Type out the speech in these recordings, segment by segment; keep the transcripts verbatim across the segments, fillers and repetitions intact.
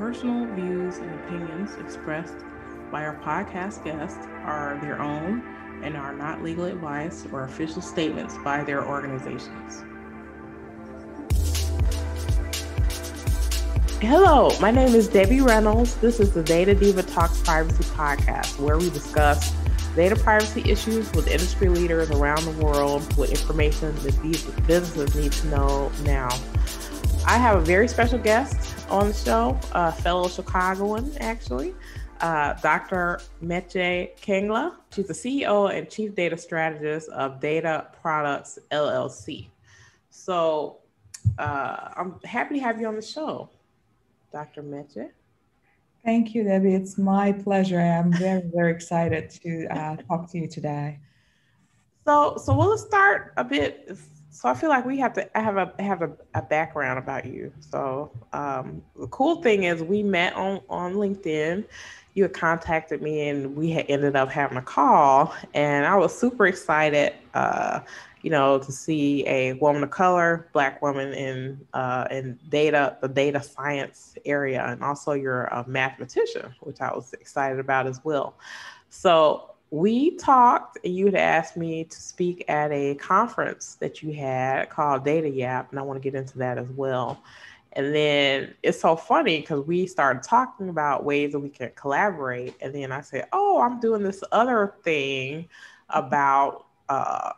personal views and opinions expressed by our podcast guests are their own and are not legal advice or official statements by their organizations. Hello, my name is Debbie Reynolds. This is the Data Diva Talks Privacy Podcast, where we discuss data privacy issues with industry leaders around the world with information that these businesses need to know now. I have a very special guest on the show, a fellow Chicagoan, actually, uh, Doctor Mechie Nkengla. She's the C E O and Chief Data Strategist of Data Products L L C. So uh, I'm happy to have you on the show, Doctor Mechie. Thank you, Debbie. It's my pleasure. I'm very, very excited to uh, talk to you today. So, so we'll start a bit. So I feel like we have to have a have a, a background about you. So um, the cool thing is we met on, on LinkedIn. You had contacted me, and we had ended up having a call. And I was super excited, uh, you know, to see a woman of color, Black woman in uh, in data, the data science area, and also you're a mathematician, which I was excited about as well. So we talked, and you had asked me to speak at a conference that you had called Data Yap, and I want to get into that as well. And then it's so funny because we started talking about ways that we can collaborate. And then I said, oh, I'm doing this other thing about, uh,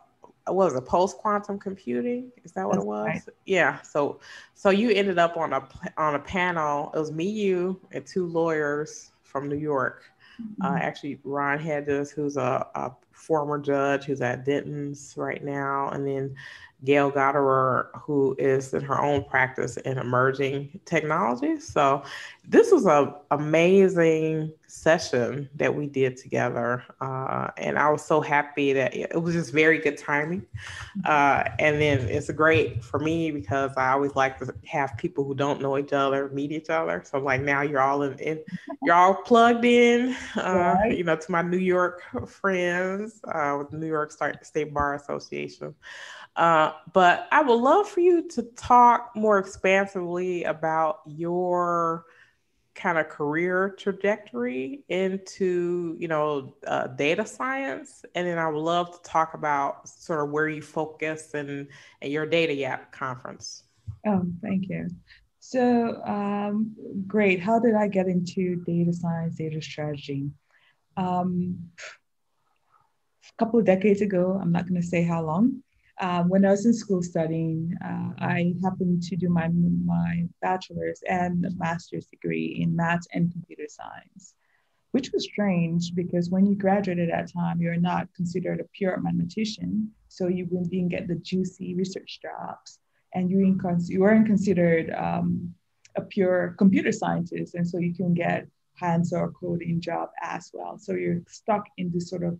what was it, post-quantum computing? Is that what That's it was? Right. Yeah. So so you ended up on a, on a panel. It was me, you, and two lawyers from New York. Mm-hmm. Uh, actually, Ron Hedges, who's a, a former judge who's at Dentons right now, and then Gail Goderer, who is in her own practice in emerging technology. So this was an amazing session that we did together. Uh, and I was so happy that it was just very good timing. Uh, and then it's great for me because I always like to have people who don't know each other meet each other. So like now you're all in, in you're all plugged in, uh, right. you know, to my New York friends uh, with the New York State Bar Association. Uh, but I would love for you to talk more expansively about your kind of career trajectory into, you know, uh, data science. And then I would love to talk about sort of where you focus and, and your Data Yap conference. Oh, thank you. So um, great. How did I get into data science, data strategy? Um, a couple of decades ago, I'm not going to say how long. Um, when I was in school studying, uh, I happened to do my, my bachelor's and master's degree in math and computer science, which was strange because when you graduate at that time, you're not considered a pure mathematician. So you wouldn't get the juicy research jobs and you, inc- you weren't considered um, a pure computer scientist. And so you can get hands or coding job as well. So you're stuck in this sort of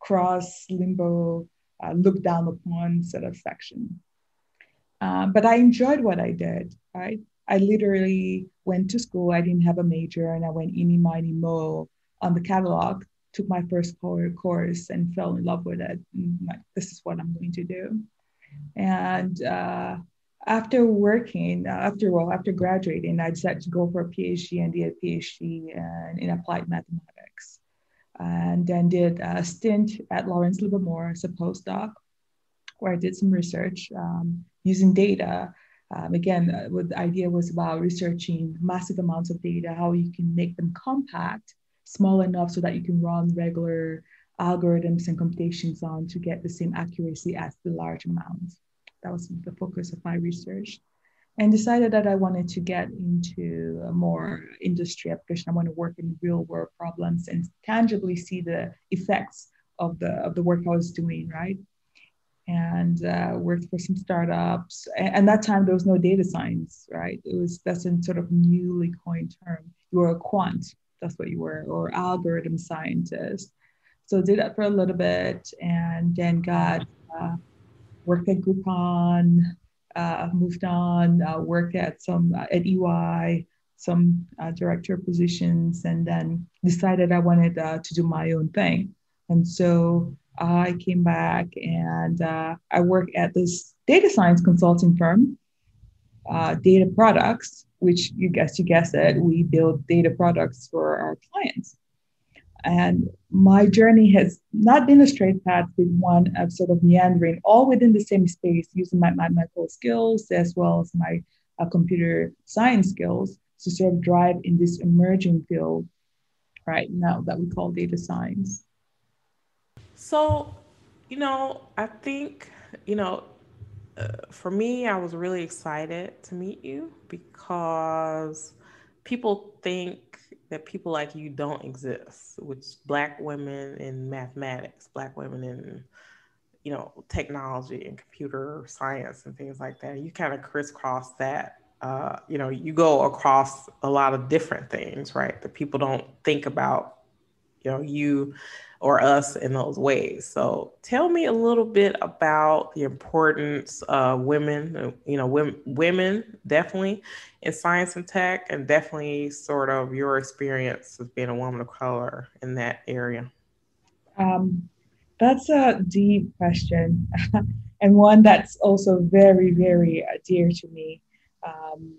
cross limbo Uh, looked down upon sort of section. Uh, but I enjoyed what I did, right? I literally went to school. I didn't have a major and I went eeny, miny, mo on the catalog, took my first course and fell in love with it. And I'm like, this is what I'm going to do. And uh, after working, uh, after, well, after graduating, I decided to go for a PhD and did a PhD uh, in applied mathematics. And then did a stint at Lawrence Livermore as a postdoc, where I did some research um, using data. Um, again, uh, what the idea was about researching massive amounts of data, how you can make them compact, small enough so that you can run regular algorithms and computations on to get the same accuracy as the large amounts. That was the focus of my research. And decided that I wanted to get into a more industry application. I want to work in real world problems and tangibly see the effects of the, of the work I was doing, right? And uh, worked for some startups. And, and that time there was no data science, right? It was, that's a sort of newly coined term. You were a quant, that's what you were, or algorithm scientist. So did that for a little bit and then got, uh, worked at Groupon, Uh, moved on, uh, worked at some uh, at E Y, some uh, director positions, and then decided I wanted uh, to do my own thing. And so I came back and uh, I worked at this data science consulting firm, uh, Data Products which you guess you guess it, we build data products for our clients. And my journey has not been a straight path, but one of sort of meandering, all within the same space, using my mathematical skills as well as my uh, computer science skills to sort of drive in this emerging field right now that we call data science. So, you know, I think, you know, uh, for me, I was really excited to meet you because people think that people like you don't exist, which Black women in mathematics, Black women in, you know, technology and computer science and things like that. You kind of crisscross that, uh, you know, you go across a lot of different things, right? That people don't think about, you know, you or us in those ways. So tell me a little bit about the importance of women, you know, women, women definitely in science and tech, and definitely sort of your experience of being a woman of color in that area. Um, that's a deep question and one that's also very, very dear to me. Um,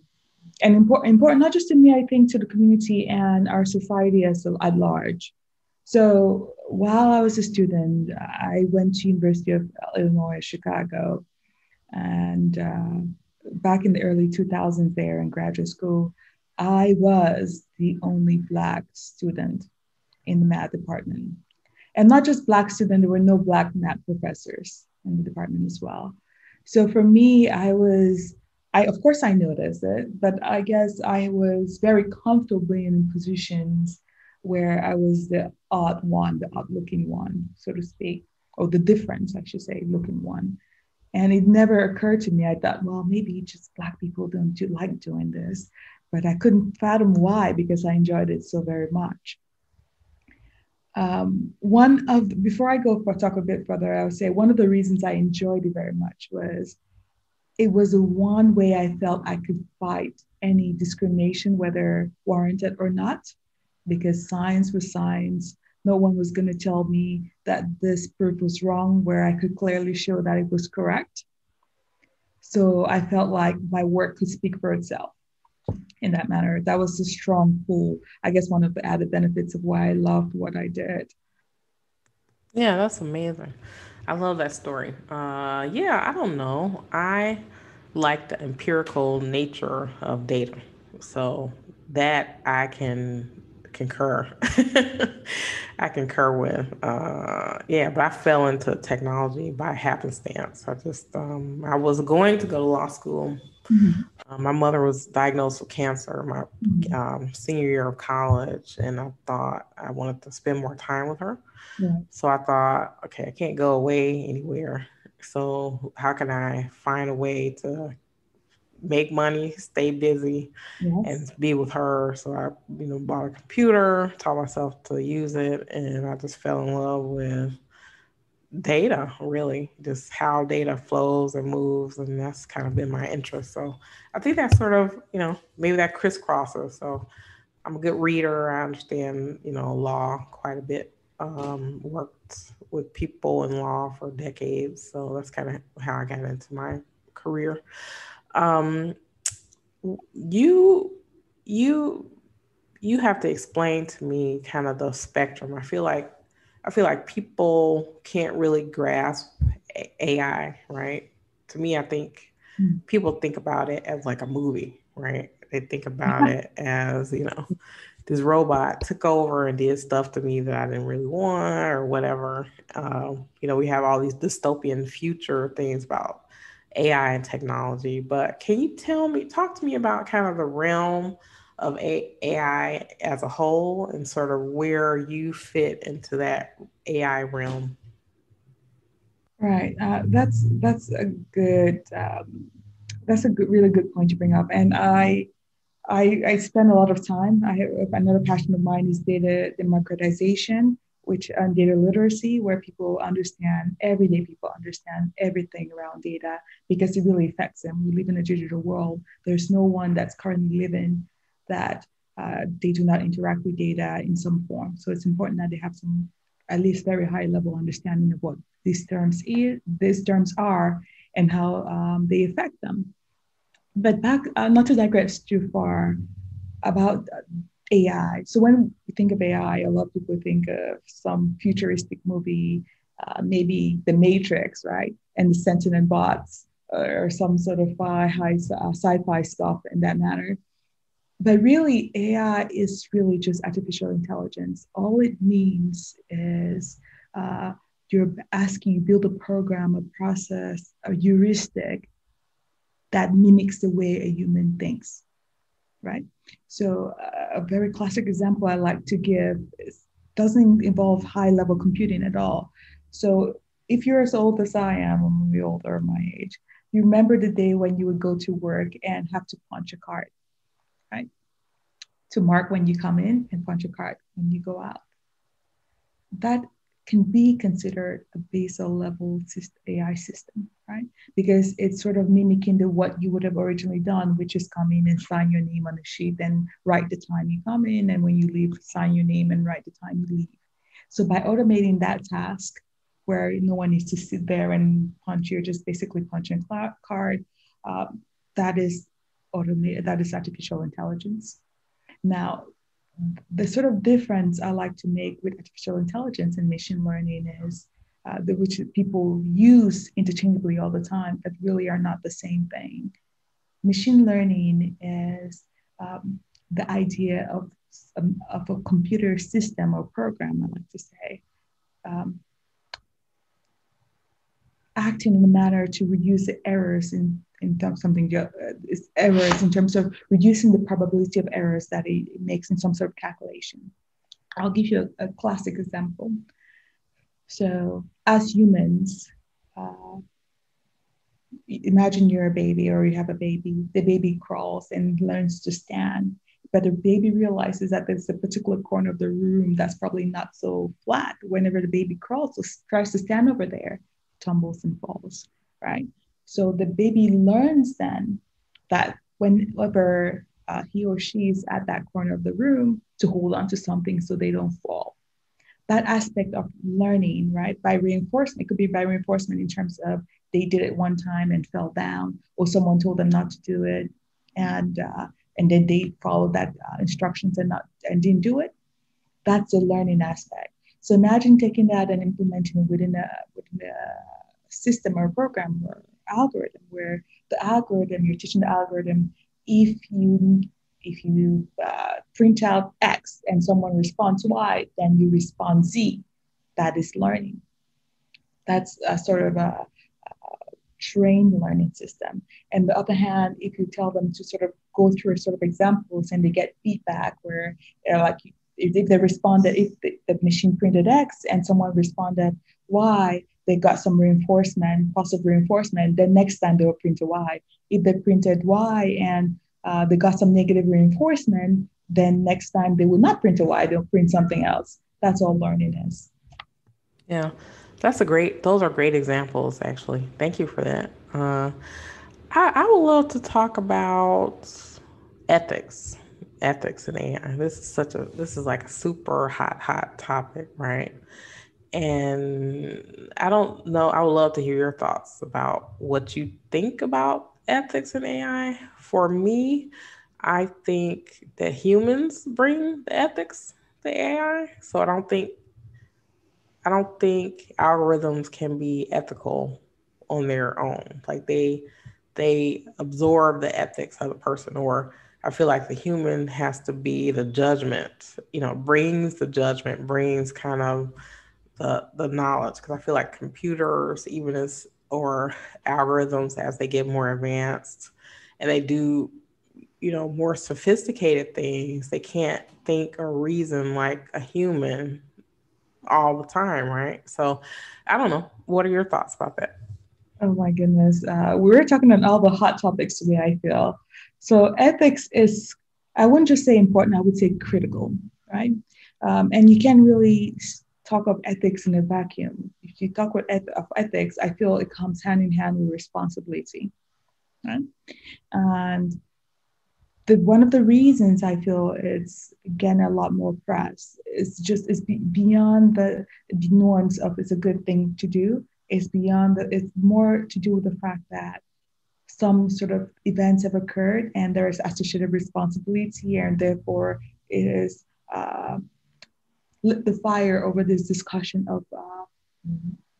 and important, important, not just to me, I think to the community and our society as at large. So while I was a student, I went to University of Illinois, Chicago, and uh, back in the early two thousands there in graduate school, I was the only Black student in the math department. And not just Black student, there were no Black math professors in the department as well. So for me, I was, I of course I noticed it, but I guess I was very comfortably in positions where I was the odd one, the odd looking one, so to speak, or the difference, I should say, looking one. And it never occurred to me. I thought, well, maybe just Black people don't do like doing this, but I couldn't fathom why, because I enjoyed it so very much. Um, one of, the, before I go for talk a bit further, I would say one of the reasons I enjoyed it very much was it was the one way I felt I could fight any discrimination, whether warranted or not. Because science was science. No one was going to tell me that this proof was wrong where I could clearly show that it was correct. So I felt like my work could speak for itself in that manner. That was a strong pull. I guess one of the added benefits of why I loved what I did. Yeah, that's amazing. I love that story. Uh, yeah, I don't know. I like the empirical nature of data. So that I can concur. I concur with, uh, yeah, but I fell into technology by happenstance. I just, um, I was going to go to law school. Mm-hmm. uh, my mother was diagnosed with cancer my mm-hmm. um, senior year of college, and I thought I wanted to spend more time with her. Yeah. So I thought, okay, I can't go away anywhere. So how can I find a way to make money, stay busy, yes. and be with her. So I, you know, bought a computer, taught myself to use it, and I just fell in love with data, really, just how data flows and moves, and that's kind of been my interest. So I think that's sort of, you know, maybe that crisscrosses. So I'm a good reader. I understand, you know, law quite a bit. Um, worked with people in law for decades. So that's kind of how I got into my career. Um, you, you, you have to explain to me kind of the spectrum. I feel like, I feel like people can't really grasp A I, right? To me, I think mm. people think about it as like a movie, right? They think about it as, you know, this robot took over and did stuff to me that I didn't really want or whatever. Um, you know, we have all these dystopian future things about A I and technology, but can you tell me, talk to me about kind of the realm of A I as a whole and sort of where you fit into that A I realm? Right, uh, that's that's a good um, that's a good, really good point to bring up, and I I, I spend a lot of time. I have another passion of mine is data democratization, which and data literacy, where people understand, everyday people understand everything around data because it really affects them. We live in a digital world. There's no one that's currently living that uh, they do not interact with data in some form. So it's important that they have some, at least very high level understanding of what these terms is, these terms are and how um, they affect them. But back, uh, not to digress too far about A I. So when we think of A I, a lot of people think of some futuristic movie, uh, maybe The Matrix, right? And the sentient bots or some sort of uh, high uh, sci-fi stuff in that manner. But really, A I is really just artificial intelligence. All it means is uh, you're asking, you build a program, a process, a heuristic that mimics the way a human thinks, right? So uh, a very classic example I like to give is, doesn't involve high-level computing at all. So if you're as old as I am, I'm really older, my age, you remember the day when you would go to work and have to punch a card, right? To mark when you come in and punch a card when you go out. That can be considered a basal level A I system, right? Because it's sort of mimicking the what you would have originally done, which is come in and sign your name on a sheet and write the time you come in, and when you leave, sign your name and write the time you leave. So by automating that task, where no one needs to sit there and punch, you're just basically punching a card, uh, that is automated, that is artificial intelligence. Now, the sort of difference I like to make with artificial intelligence and machine learning is uh, the, which people use interchangeably all the time, but really are not the same thing. Machine learning is um, the idea of, um, of a computer system or program, I like to say, um, acting in a manner to reduce the errors in in terms of something uh, is errors in terms of reducing the probability of errors that it makes in some sort of calculation. I'll give you a, a classic example. So as humans, uh, imagine you're a baby or you have a baby, the baby crawls and learns to stand, but the baby realizes that there's a particular corner of the room that's probably not so flat. Whenever the baby crawls or tries to stand over there, tumbles and falls, right? So the baby learns then that whenever uh, he or she is at that corner of the room, to hold on to something so they don't fall. That aspect of learning, right? By reinforcement, it could be by reinforcement in terms of they did it one time and fell down, or someone told them not to do it, and uh, and then they followed that uh, instructions and not and didn't do it. That's the learning aspect. So imagine taking that and implementing it within a within a system or a program or algorithm, where the algorithm, you're teaching the algorithm, if you if you uh, print out X and someone responds Y, then you respond Z. That is learning. That's a sort of a, a trained learning system. And the other hand, if you tell them to sort of go through sort of examples and they get feedback where, you know, like if they responded, if the, the machine printed X and someone responded Y, they got some reinforcement, positive reinforcement, the next time they will print a Y. If they printed Y and uh, they got some negative reinforcement, then next time they will not print a Y, they'll print something else. That's all learning is. Yeah, that's a great, those are great examples, actually. Thank you for that. Uh, I, I would love to talk about ethics, ethics in A I. This is such a, this is like a super hot, hot topic, right? And I don't know, I would love to hear your thoughts about what you think about ethics in A I. For me, I think that humans bring the ethics to A I. So I don't think, I don't think algorithms can be ethical on their own. Like they, they absorb the ethics of the person, or I feel like the human has to be the judgment, you know, brings the judgment, brings kind of The, the knowledge, because I feel like computers, even as or algorithms, as they get more advanced and they do, you know, more sophisticated things, they can't think or reason like a human all the time, right? So I don't know. What are your thoughts about that? Oh my goodness. Uh, we were talking on all the hot topics today, I feel. So ethics is, I wouldn't just say important, I would say critical, right? Um, and you can really talk of ethics in a vacuum. If you talk with eth of ethics, I feel it comes hand in hand with responsibility, right? And the, one of the reasons I feel it's again a lot more press is just is be beyond the, the norms of it's a good thing to do. It's beyond the, it's more to do with the fact that some sort of events have occurred and there is associated responsibility, and therefore it is uh, lit the fire over this discussion of uh,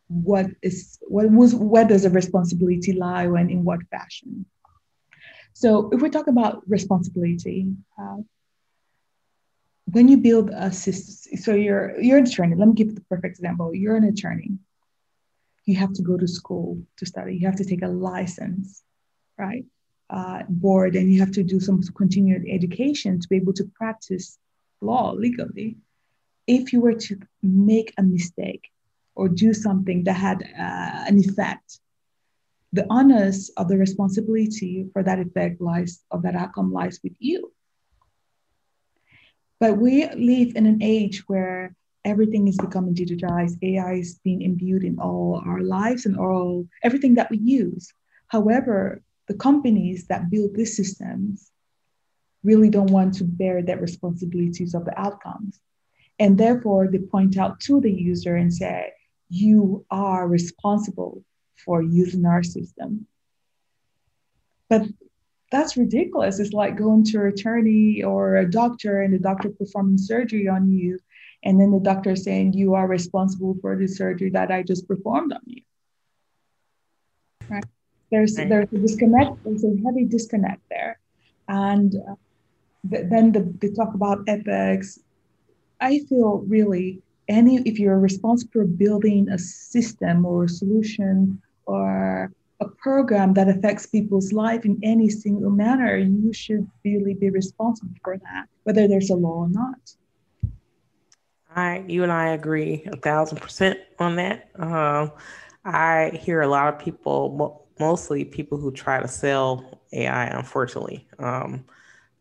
what is, what was, where does the responsibility lie, when, in what fashion. So if we talk about responsibility, uh, when you build a system, so you're, you're an attorney, let me give the perfect example. You're an attorney. You have to go to school to study. You have to take a license, right? Uh, board, and you have to do some continued education to be able to practice law legally. If you were to make a mistake or do something that had uh, an effect, the onus of the responsibility for that effect lies, of that outcome lies with you. But we live in an age where everything is becoming digitized. A I is being imbued in all our lives and all everything that we use. However, the companies that build these systems really don't want to bear their responsibilities of the outcomes. And therefore, they point out to the user and say, you are responsible for using our system. But that's ridiculous. It's like going to an attorney or a doctor and the doctor performing surgery on you, and then the doctor saying, you are responsible for the surgery that I just performed on you. Right? There's, right. there's a disconnect, there's a heavy disconnect there. And th then the, they talk about ethics. I feel really, any, if you're responsible for building a system or a solution or a program that affects people's life in any single manner, you should really be responsible for that, whether there's a law or not. I, you and I agree a thousand percent on that. Um, I hear a lot of people, mostly people who try to sell A I, unfortunately, um,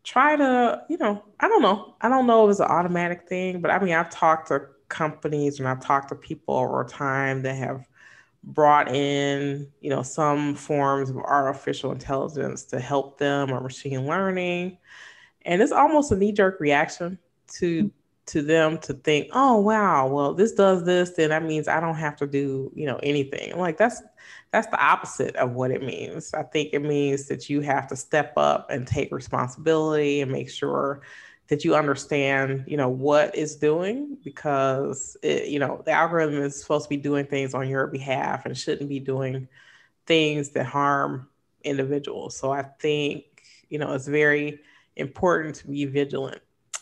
try to, you know, I don't know. I don't know if it's an automatic thing, but I mean, I've talked to companies and I've talked to people over time that have brought in, you know, some forms of artificial intelligence to help them, or machine learning. And it's almost a knee-jerk reaction to to them to think, oh, wow, well, this does this, then that means I don't have to do, you know, anything. I'm like, that's, that's the opposite of what it means. I think it means that you have to step up and take responsibility and make sure that you understand, you know, what it's doing, because it, you know, the algorithm is supposed to be doing things on your behalf and shouldn't be doing things that harm individuals. So I think, you know, it's very important to be vigilant.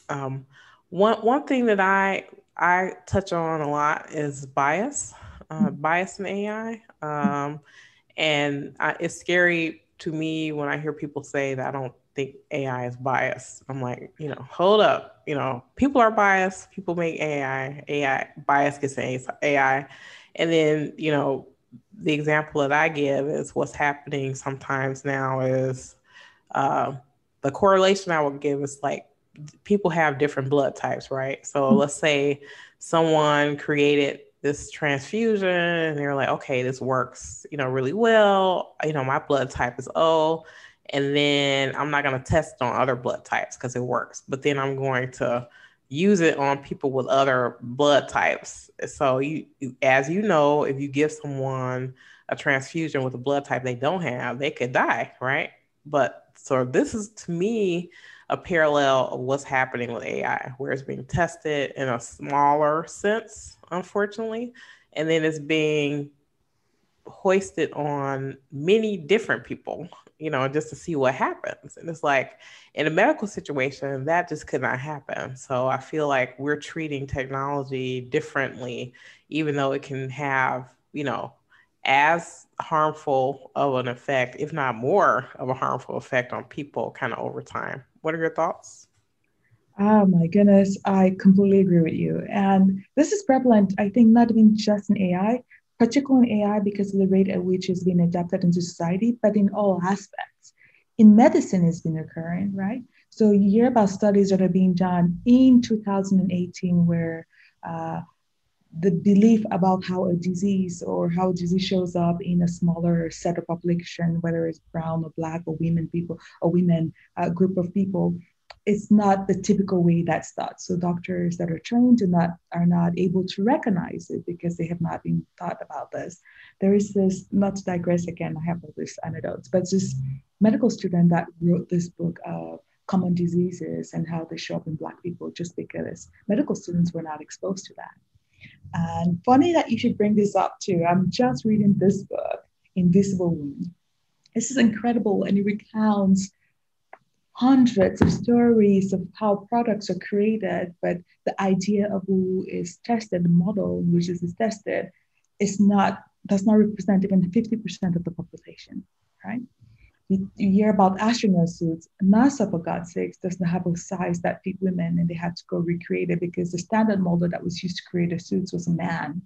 Um, One one thing that I I touch on a lot is bias, uh, bias in A I, um, and I, it's scary to me when I hear people say that I don't think A I is biased. I'm like, you know, hold up, you know, people are biased. People make A I, A I bias gets an A I, and then, you know, the example that I give is what's happening sometimes now is uh, the correlation I would give is like, people have different blood types, right? So let's say someone created this transfusion and they're like, okay, this works, you know, really well. You know, my blood type is O, and then I'm not going to test on other blood types because it works. But then I'm going to use it on people with other blood types. So you, as you know, if you give someone a transfusion with a blood type they don't have, they could die, right? But so this is, to me, a parallel of what's happening with A I, where it's being tested in a smaller sense, unfortunately, and then it's being hoisted on many different people, you know, just to see what happens. And it's like, in a medical situation, that just could not happen. So I feel like we're treating technology differently, even though it can have, you know, as harmful of an effect, if not more of a harmful effect on people kind of over time. What are your thoughts? Oh my goodness, I completely agree with you. And this is prevalent, I think, not even just in A I, particularly in A I because of the rate at which it's been adapted into society, but in all aspects. In medicine, it's been occurring, right? So you hear about studies that are being done in two thousand eighteen where uh, the belief about how a disease or how a disease shows up in a smaller set of population, whether it's brown or black or women people or women uh, group of people, it's not the typical way that's thought. So doctors that are trained to not are not able to recognize it because they have not been taught about this. there is this, not to digress again, I have all these anecdotes, but this medical student that wrote this book of common diseases and how they show up in Black people, just because medical students were not exposed to that. And funny that you should bring this up too. I'm just reading this book, Invisible Women. This is incredible, and it recounts hundreds of stories of how products are created, but the idea of who is tested, the model which is tested, is not does not represent even fifty percent of the population, right? You, you hear about astronaut suits. NASA, for God's sakes, doesn't have a size that fit women, and they had to go recreate it because the standard model that was used to create the suits was a man.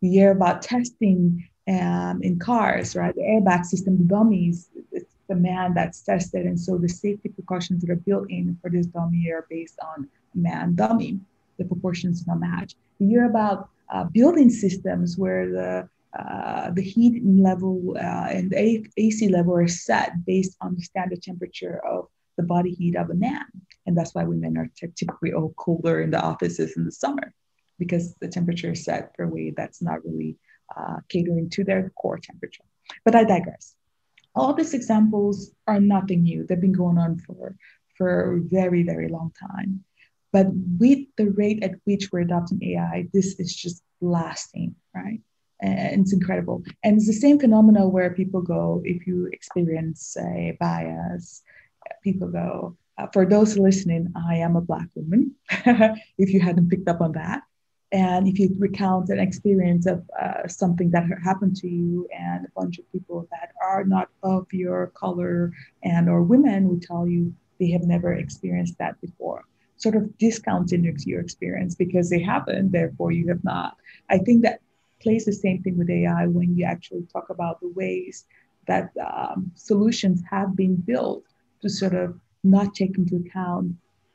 You hear about testing um, in cars, right? The airbag system, the dummies, it's the man that's tested. And so the safety precautions that are built in for this dummy are based on man dummy. The proportions do not match. You hear about uh, building systems where the Uh, the heat level uh, and the A C level are set based on the standard temperature of the body heat of a man. And that's why women are typically all colder in the offices in the summer, because the temperature is set for a way that's not really uh, catering to their core temperature. But I digress. All these examples are nothing new. They've been going on for, for a very, very long time. But with the rate at which we're adopting A I, this is just blasting, right? And it's incredible. And it's the same phenomena where people go, if you experience a bias, people go, uh, for those listening, I am a Black woman, if you hadn't picked up on that. And if you recount an experience of uh, something that happened to you, and a bunch of people that are not of your color and or women will tell you they have never experienced that before, sort of discounting your experience because they haven't, therefore you have not. I think that plays the same thing with A I when you actually talk about the ways that um, solutions have been built to sort of not take into account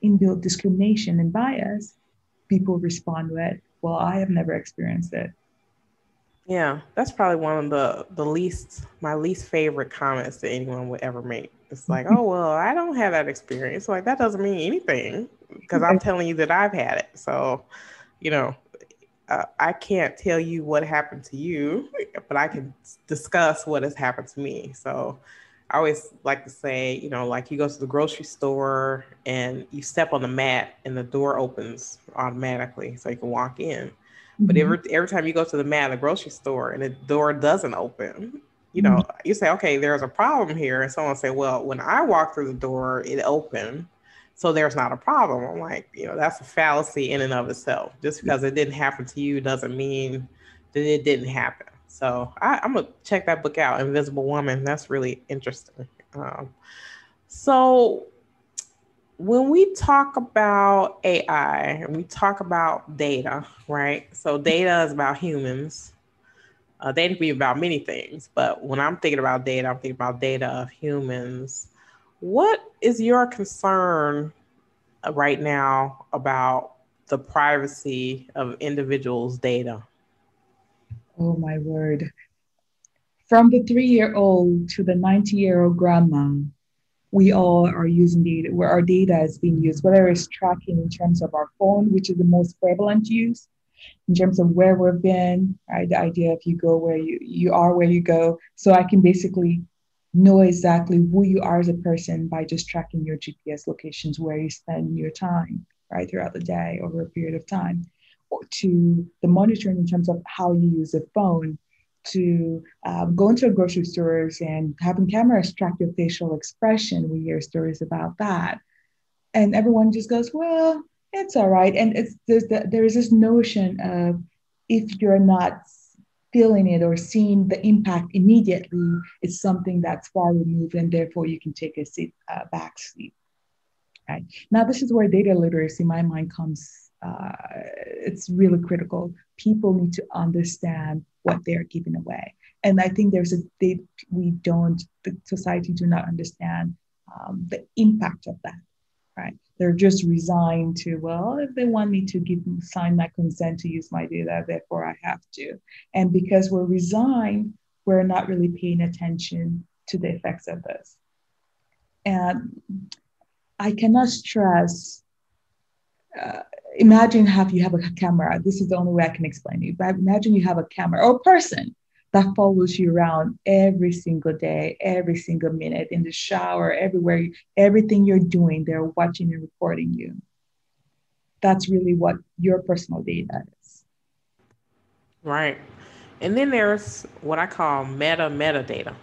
inbuilt discrimination and bias. People respond with, well, I have never experienced it. Yeah, that's probably one of the, the least, my least favorite comments that anyone would ever make. It's like, oh, well, I don't have that experience. Like, that doesn't mean anything because I'm telling you that I've had it. So, you know, Uh, I can't tell you what happened to you, but I can discuss what has happened to me. So I always like to say, you know, like you go to the grocery store and you step on the mat and the door opens automatically so you can walk in. Mm-hmm. But every, every time you go to the mat at the grocery store and the door doesn't open, you know, mm-hmm. you say, okay, there's a problem here. And someone say, well, when I walk through the door, it opened. So there's not a problem. I'm like, you know, that's a fallacy in and of itself. Just because it didn't happen to you doesn't mean that it didn't happen. So I, I'm going to check that book out, Invisible Woman. That's really interesting. Um, so when we talk about A I and we talk about data, right? So data is about humans. Uh, data can be about many things. But when I'm thinking about data, I'm thinking about data of humans. What is your concern right now about the privacy of individuals' data? Oh, my word. From the three-year-old to the ninety-year-old grandma, we all are using data, where our data is being used, whether it's tracking in terms of our phone, which is the most prevalent use, in terms of where we've been, right? The idea if you go where you, you are, where you go. So I can basically know exactly who you are as a person by just tracking your G P S locations, where you spend your time, right, throughout the day over a period of time, or to the monitoring in terms of how you use a phone, to uh, going to grocery stores and having cameras track your facial expression. We hear stories about that. And everyone just goes, well, it's all right. And it's there's the, there is this notion of if you're not feeling it or seeing the impact immediately is something that's far removed, and therefore you can take a seat, uh, back seat. Right? Now, this is where data literacy, in my mind, comes. Uh, it's really critical. People need to understand what they're giving away. And I think there's a, they, we don't, the society do not understand um, the impact of that, right? They're just resigned to, well, if they want me to give sign my consent to use my data, therefore I have to. And because we're resigned, we're not really paying attention to the effects of this. And I cannot stress, uh, imagine have you have a camera. This is the only way I can explain it. But imagine you have a camera or a person that follows you around every single day, every single minute, in the shower, everywhere, everything you're doing, they're watching and recording you. That's really what your personal data is. Right. And then there's what I call meta metadata.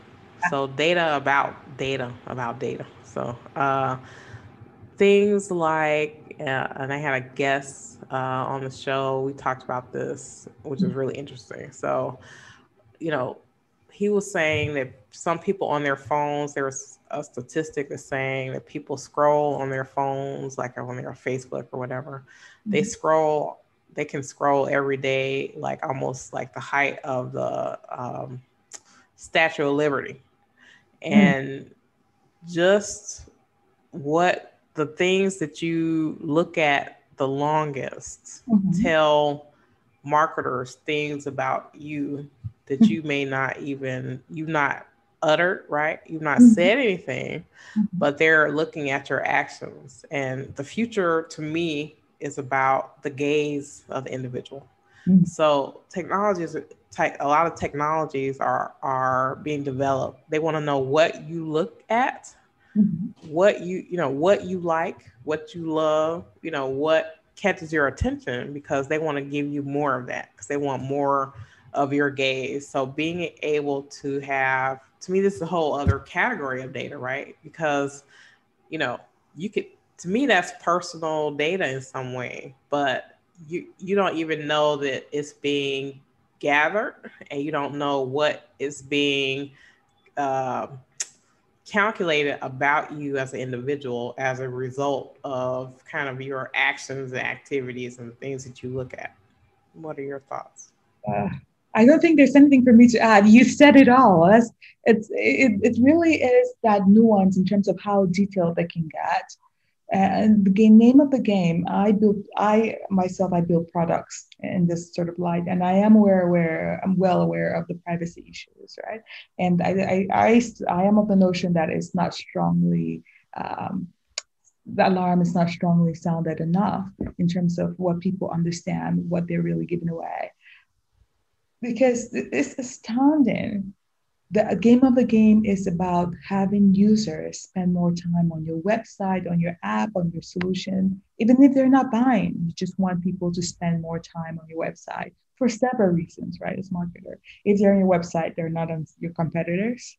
So data about data about data. So uh, things like, uh, and I had a guest uh, on the show, we talked about this, which is really interesting. So, you know, he was saying that some people on their phones, there was a statistic that's saying that people scroll on their phones, like on their Facebook or whatever, mm-hmm. they scroll, they can scroll every day, like almost like the height of the um, Statue of Liberty. And mm-hmm. just what the things that you look at the longest mm-hmm. tell marketers things about you that you may not even, you've not uttered, right? You've not mm-hmm. said anything, but they're looking at your actions. And the future to me is about the gaze of the individual. Mm-hmm. So technologies, te- a lot of technologies are, are being developed. They want to know what you look at, mm-hmm. what you, you know, what you like, what you love, you know, what catches your attention, because they want to give you more of that, because they want more of your gaze. So being able to have, to me, this is a whole other category of data, right? Because, you know, you could, to me, that's personal data in some way, but you, you don't even know that it's being gathered, and you don't know what is being uh, calculated about you as an individual as a result of kind of your actions and activities and things that you look at. What are your thoughts? Uh. I don't think there's anything for me to add. You said it all. That's, it's, it, it really is that nuance in terms of how detailed they can get. And the game, name of the game, I build, I myself, I build products in this sort of light, and I am aware, aware I'm well aware of the privacy issues, right? And I, I, I, I am of the notion that it's not strongly, um, the alarm is not strongly sounded enough in terms of what people understand, what they're really giving away. Because it's astounding. The game of the game is about having users spend more time on your website, on your app, on your solution. Even if they're not buying, you just want people to spend more time on your website for several reasons, right? As a marketer, if they're on your website, they're not on your competitors.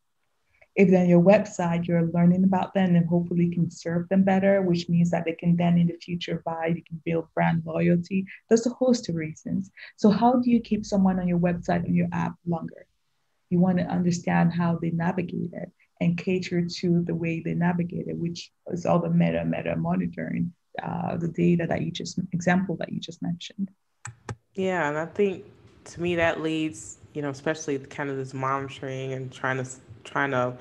If they're on your website, you're learning about them and hopefully can serve them better, which means that they can then in the future buy, you can build brand loyalty. There's a host of reasons. So how do you keep someone on your website and your app longer? You want to understand how they navigate it and cater to the way they navigate it, which is all the meta, meta monitoring, uh, the data that you just, example that you just mentioned. Yeah, and I think to me that leads, you know, especially kind of this monitoring and trying to trying to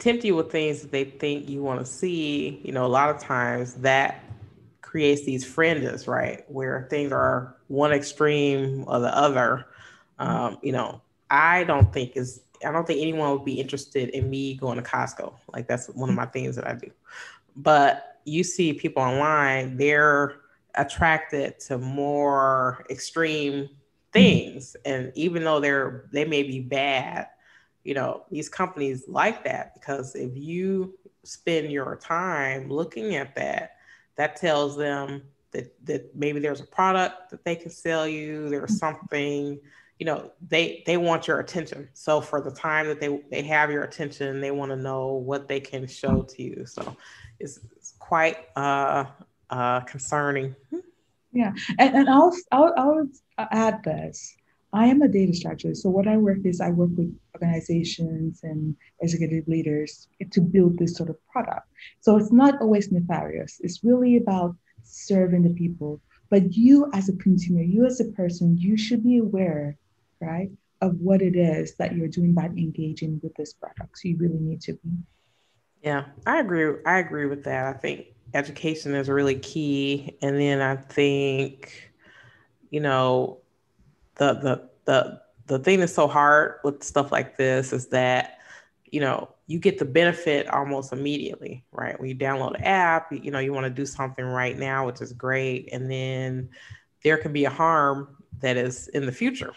tempt you with things that they think you want to see, you know, a lot of times that creates these fringes, right? Where things are one extreme or the other. Um, you know, I don't think is, I don't think anyone would be interested in me going to Costco. Like that's one of my things that I do. But you see people online, they're attracted to more extreme things. And even though they're, they may be bad, you know, these companies like that, because if you spend your time looking at that, that tells them that, that maybe there's a product that they can sell you, there's something, you know, they, they want your attention. So for the time that they, they have your attention, they want to know what they can show to you. So it's, it's quite uh, uh, concerning. Yeah. And, and I'll, I'll, I'll add this. I am a data strategist. So what I work is I work with organizations and executive leaders to build this sort of product. So it's not always nefarious. It's really about serving the people. But you as a consumer, you as a person, you should be aware, right, of what it is that you're doing by engaging with this product. So you really need to be. Yeah, I agree. I agree with that. I think education is really key. And then I think, you know, The, the the the thing that's so hard with stuff like this is that, you know, you get the benefit almost immediately, right? When you download an app, you know, you want to do something right now, which is great. And then there can be a harm that is in the future.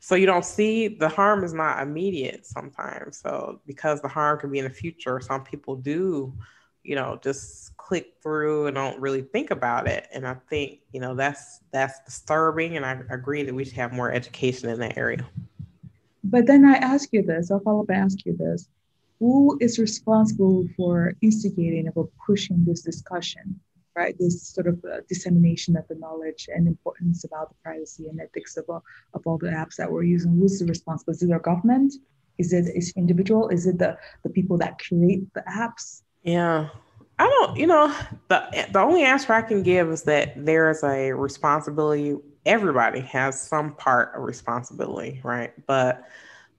So you don't see, the harm is not immediate sometimes. So because the harm can be in the future, some people do, you know, just click through and don't really think about it. And I think, you know, that's, that's disturbing. And I agree that we should have more education in that area. But then I ask you this, I'll follow up and ask you this. Who is responsible for instigating or pushing this discussion, right? This sort of uh, dissemination of the knowledge and importance about the privacy and ethics of all, of all the apps that we're using. Who's the responsible? Is it our government? Is it is individual? Is it the, the people that create the apps? Yeah, I don't, you know, the, the only answer I can give is that there is a responsibility. Everybody has some part of responsibility, right? But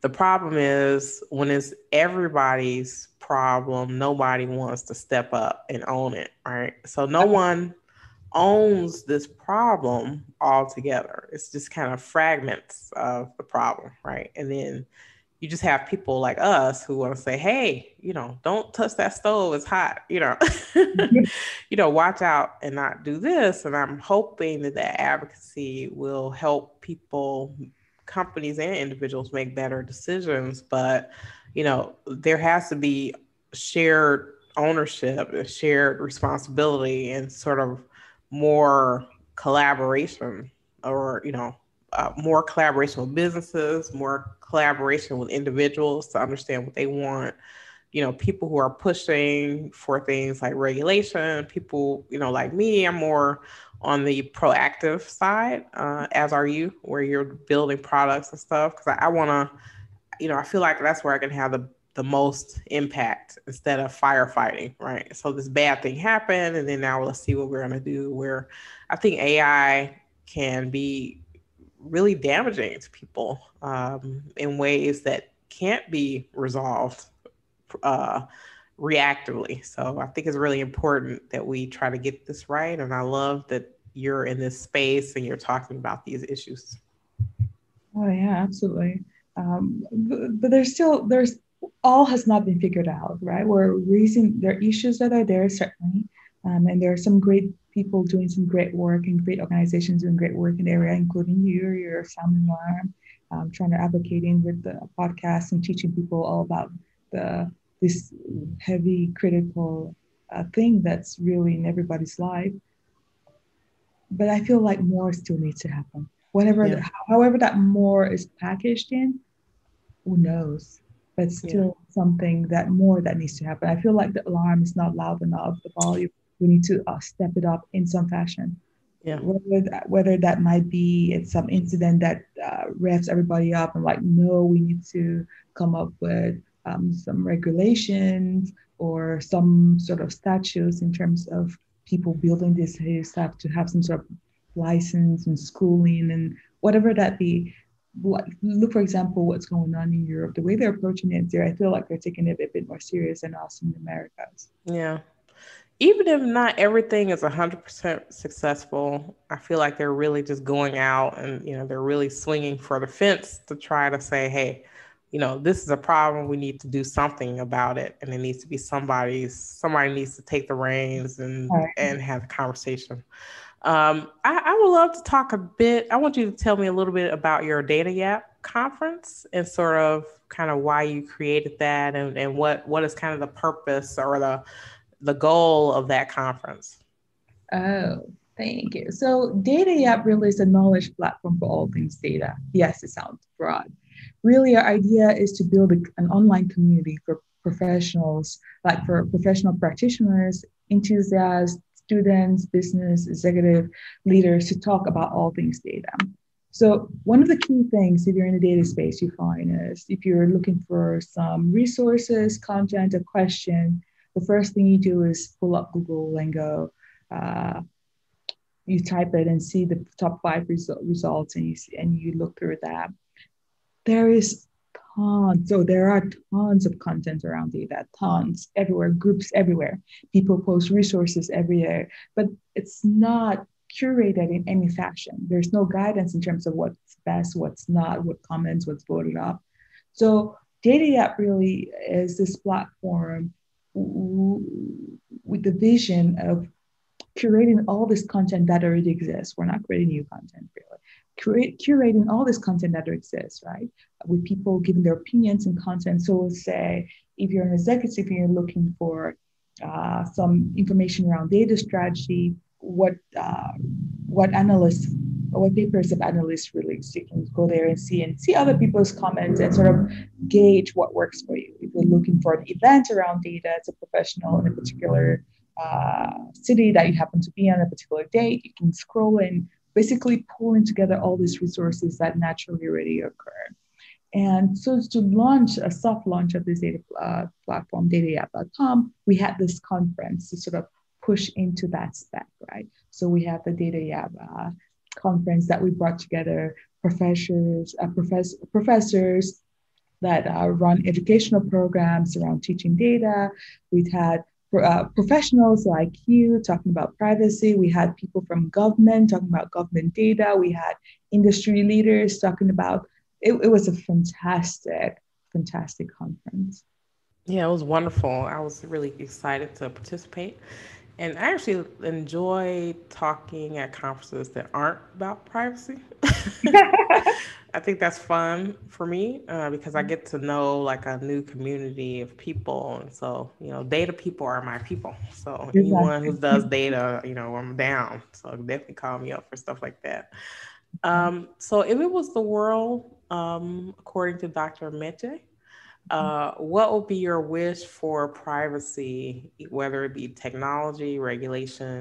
the problem is when it's everybody's problem, nobody wants to step up and own it, right? So no one owns this problem altogether. It's just kind of fragments of the problem, right? And then you just have people like us who want to say, hey, you know, don't touch that stove, it's hot, you know, you know, watch out and not do this. And I'm hoping that that advocacy will help people, companies and individuals make better decisions, but you know, there has to be shared ownership, shared responsibility, and sort of more collaboration, or you know, uh, more collaboration with businesses, more collaboration with individuals to understand what they want. You know, people who are pushing for things like regulation, people, you know, like me, I'm more on the proactive side, uh, as are you, where you're building products and stuff. Cause I, I wanna, you know, I feel like that's where I can have the, the most impact instead of firefighting, right? So this bad thing happened and then now let's see what we're gonna do, where I think A I can be really damaging to people um, in ways that can't be resolved uh, reactively. So I think it's really important that we try to get this right. And I love that you're in this space and you're talking about these issues. Oh yeah, absolutely. Um, but, but there's still, there's, all has not been figured out, right? We're raising, there are issues that are there certainly. Um, and there are some great people doing some great work and great organizations doing great work in the area, including you, your Salmon Alarm, um, trying to advocating with the podcast and teaching people all about the this heavy critical uh, thing that's really in everybody's life. But I feel like more still needs to happen. Whenever, yeah. the, however that more is packaged in, who knows? But still yeah. something that more that needs to happen. I feel like the alarm is not loud enough, the volume. We need to uh, step it up in some fashion. Yeah. Whether that, whether that might be it's some incident that uh, revs everybody up and like, no, we need to come up with Um, some regulations or some sort of statutes in terms of people building this stuff to have some sort of license and schooling and whatever that be. Like, look, for example, what's going on in Europe, the way they're approaching it there, I feel like they're taking it a bit more serious than us in the Americas. Yeah. Even if not everything is one hundred percent successful, I feel like they're really just going out and, you know, they're really swinging for the fence to try to say, hey, you know, this is a problem. We need to do something about it. And it needs to be somebody's, somebody needs to take the reins and, right. and have a conversation. Um, I, I would love to talk a bit. I want you to tell me a little bit about your Data Yap conference and sort of kind of why you created that and, and what, what is kind of the purpose or the, the goal of that conference. Oh, thank you. So Data Yap really is a knowledge platform for all things data. Yes, it sounds broad. Really, our idea is to build a, an online community for professionals, like for professional practitioners, enthusiasts, students, business, executive leaders to talk about all things data. So one of the key things if you're in the data space you find is if you're looking for some resources, content, a question, the first thing you do is pull up Google and go, uh, you type it and see the top five result, results and you, see, and you look through that. There is tons, so there are tons of content around data, tons everywhere, groups everywhere. People post resources every year, but it's not curated in any fashion. There's no guidance in terms of what's best, what's not, what comments, what's voted up. So Data Yap really is this platform with the vision of curating all this content that already exists. We're not creating new content, really. Curate, curating all this content that exists, right? With people giving their opinions and content. So we'll say, if you're an executive and you're looking for uh, some information around data strategy, what uh, what analysts, what papers of analysts release, you can go there and see and see other people's comments and sort of gauge what works for you. If you're looking for an event around data as a professional in a particular uh, city that you happen to be on a particular date, you can scroll and basically pulling together all these resources that naturally already occur. And so to launch a soft launch of this data uh, platform, data yap dot com, we had this conference to sort of push into that step, right? So we have the Data Yap uh, conference that we brought together professors, uh, profess professors that uh, run educational programs around teaching data. We've had Uh, professionals like you talking about privacy. We had people from government talking about government data. We had industry leaders talking about it. It was a fantastic, fantastic conference. Yeah, it was wonderful. I was really excited to participate. And I actually enjoy talking at conferences that aren't about privacy. I think that's fun for me uh, because I get to know like a new community of people. And so, you know, data people are my people. So exactly. Anyone who does data, you know, I'm down. So definitely call me up for stuff like that. Um, so if it was the world, um, according to Doctor Mechie, uh, what would be your wish for privacy, whether it be technology, regulation,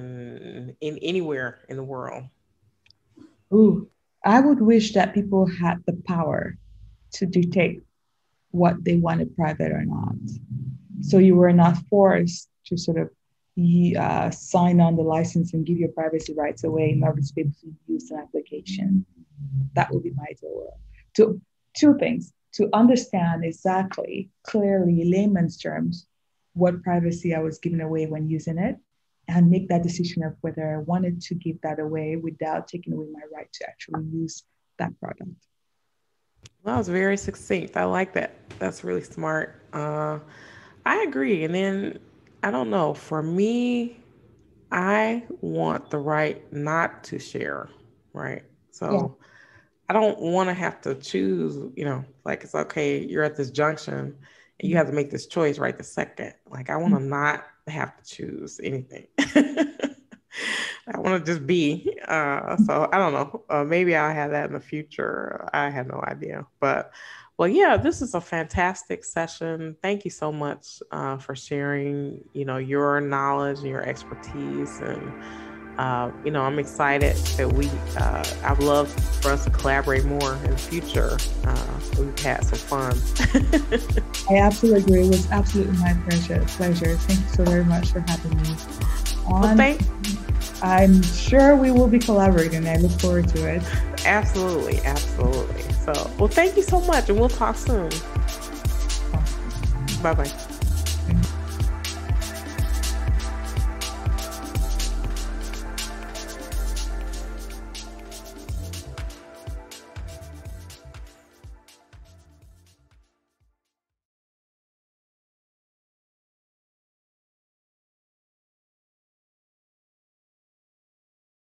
in anywhere in the world? Ooh. I would wish that people had the power to dictate what they wanted private or not. So you were not forced to sort of uh, sign on the license and give your privacy rights away in order to be able to use an application. That would be my goal. So two things, to understand exactly, clearly, in layman's terms, what privacy I was giving away when using it, and make that decision of whether I wanted to give that away without taking away my right to actually use that product. Well, that was very succinct. I like that. That's really smart. Uh, I agree. And then, I don't know, for me, I want the right not to share, right? So yeah. I don't want to have to choose, you know, like it's okay, you're at this junction and you have to make this choice right the second. Like I want to mm-hmm. not have to choose anything. I want to just be. Uh, so I don't know. Uh, maybe I'll have that in the future. I have no idea. But well, yeah, this is a fantastic session. Thank you so much uh, for sharing, you know, your knowledge and your expertise. And, uh, you know, I'm excited that we, uh, I'd love for us to collaborate more in the future. Uh, we've had some fun. I absolutely agree. It was absolutely my pleasure. Pleasure. Thank you so very much for having me on. Well, thank I'm sure we will be collaborating. I look forward to it. Absolutely. Absolutely. So, well, thank you so much. And we'll talk soon. Bye-bye.